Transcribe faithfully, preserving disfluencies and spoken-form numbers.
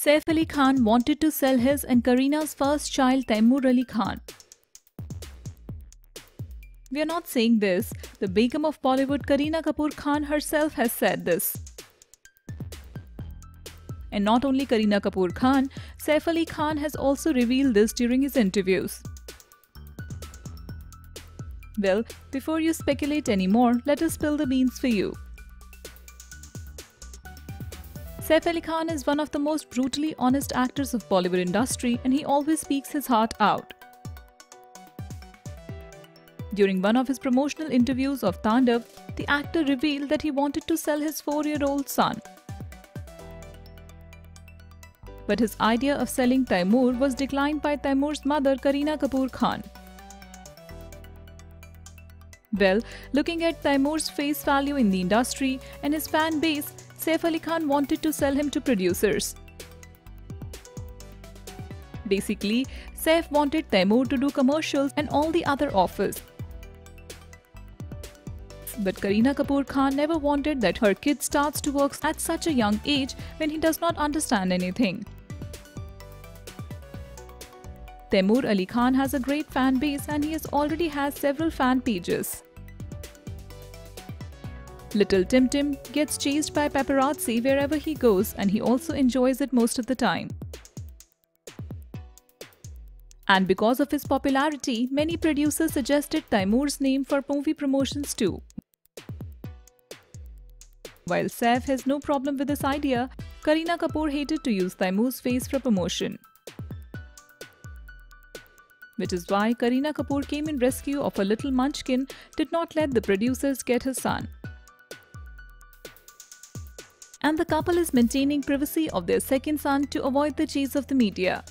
Saif Ali Khan wanted to sell his and Kareena's first child, Taimur Ali Khan. We are not saying this. The Begum of Bollywood, Kareena Kapoor Khan herself has said this. And not only Kareena Kapoor Khan, Saif Ali Khan has also revealed this during his interviews. Well, before you speculate any more, let us spill the beans for you. Saif Ali Khan is one of the most brutally honest actors of Bollywood industry, and he always speaks his heart out. During one of his promotional interviews of Tandav, the actor revealed that he wanted to sell his four-year-old son. But his idea of selling Taimur was declined by Taimur's mother, Kareena Kapoor Khan. Well, looking at Taimur's face value in the industry and his fan base, Saif Ali Khan wanted to sell him to producers. Basically, Saif wanted Taimur to do commercials and all the other offers. But Kareena Kapoor Khan never wanted that her kid starts to work at such a young age when he does not understand anything. Taimur Ali Khan has a great fan base and he has already has several fan pages. Little Tim Tim gets chased by paparazzi wherever he goes, and he also enjoys it most of the time. And because of his popularity, many producers suggested Taimur's name for movie promotions too. While Saif has no problem with this idea, Kareena Kapoor hated to use Taimur's face for promotion. Which is why Kareena Kapoor came in rescue of a little munchkin, did not let the producers get her son. And the couple is maintaining privacy of their second son to avoid the chase of the media.